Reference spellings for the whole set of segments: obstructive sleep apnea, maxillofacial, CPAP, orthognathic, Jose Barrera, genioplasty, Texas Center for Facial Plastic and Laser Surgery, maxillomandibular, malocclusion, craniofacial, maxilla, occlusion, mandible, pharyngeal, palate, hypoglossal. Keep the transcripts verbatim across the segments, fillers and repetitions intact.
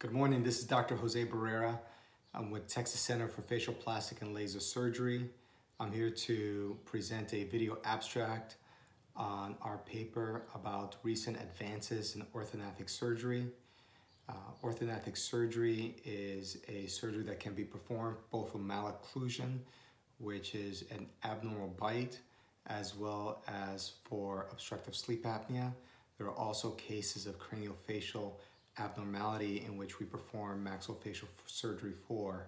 Good morning, this is Doctor Jose Barrera. I'm with Texas Center for Facial Plastic and Laser Surgery. I'm here to present a video abstract on our paper about recent advances in orthognathic surgery. Uh, orthognathic surgery is a surgery that can be performed both with malocclusion, which is an abnormal bite, as well as for obstructive sleep apnea. There are also cases of craniofacial abnormality in which we perform maxillofacial surgery for.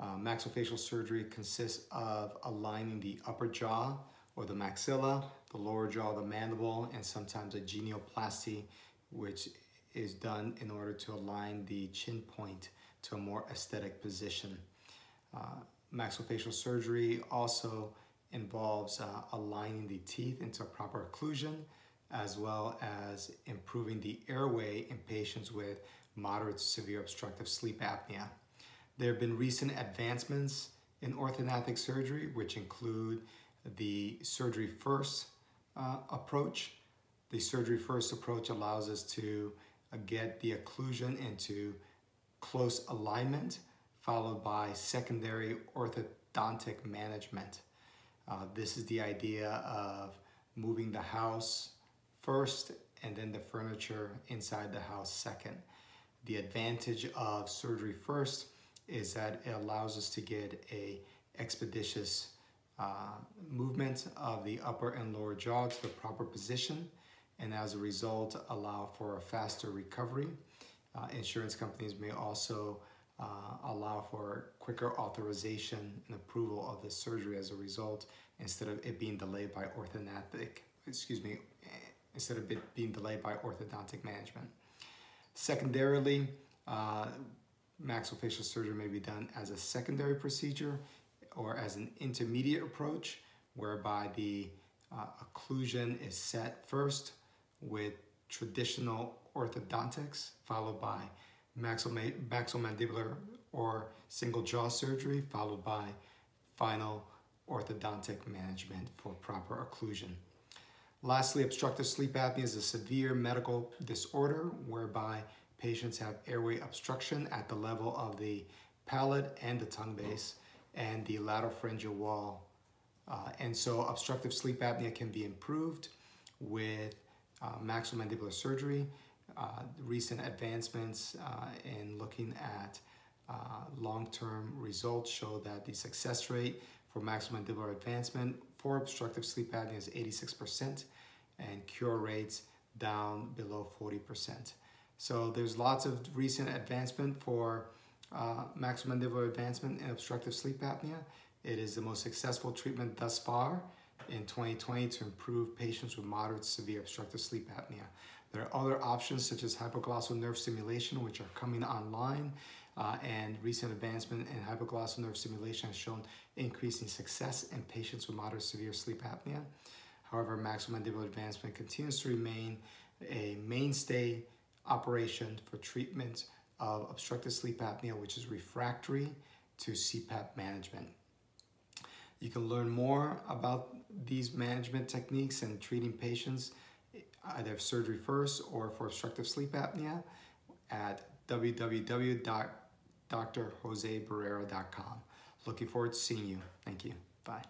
Uh, maxillofacial surgery consists of aligning the upper jaw or the maxilla, the lower jaw, the mandible, and sometimes a genioplasty, which is done in order to align the chin point to a more aesthetic position. Uh, maxillofacial surgery also involves uh, aligning the teeth into proper occlusion, as well as improving the airway in patients with moderate to severe obstructive sleep apnea. There have been recent advancements in orthognathic surgery, which include the surgery first uh, approach. The surgery first approach allows us to uh, get the occlusion into close alignment, followed by secondary orthodontic management. Uh, this is the idea of moving the house first, and then the furniture inside the house second. The advantage of surgery first is that it allows us to get a expeditious uh, movement of the upper and lower jaw to the proper position, and as a result, allow for a faster recovery. Uh, insurance companies may also uh, allow for quicker authorization and approval of the surgery as a result, instead of it being delayed by orthognathic, excuse me, instead of it being delayed by orthodontic management. Secondarily, uh, maxillofacial surgery may be done as a secondary procedure or as an intermediate approach, whereby the uh, occlusion is set first with traditional orthodontics, followed by maxillomandibular or single jaw surgery, followed by final orthodontic management for proper occlusion. Lastly, obstructive sleep apnea is a severe medical disorder whereby patients have airway obstruction at the level of the palate and the tongue base and the lateral pharyngeal wall. Uh, and so obstructive sleep apnea can be improved with uh, maxillomandibular surgery. Uh, recent advancements uh, in looking at uh, long-term results show that the success rate for maxillomandibular advancement for obstructive sleep apnea is eighty-six percent, and cure rates down below forty percent. So there's lots of recent advancement for uh, maxillomandibular advancement in obstructive sleep apnea. It is the most successful treatment thus far in twenty twenty to improve patients with moderate to severe obstructive sleep apnea. There are other options such as hypoglossal nerve stimulation, which are coming online, uh, and recent advancement in hypoglossal nerve stimulation has shown increasing success in patients with moderate to severe sleep apnea. However, maxillomandibular advancement continues to remain a mainstay operation for treatment of obstructive sleep apnea, which is refractory to C PAP management. You can learn more about these management techniques and treating patients, either surgery first or for obstructive sleep apnea, at w w w dot Dr Jose Barrera dot com. Looking forward to seeing you. Thank you. Bye.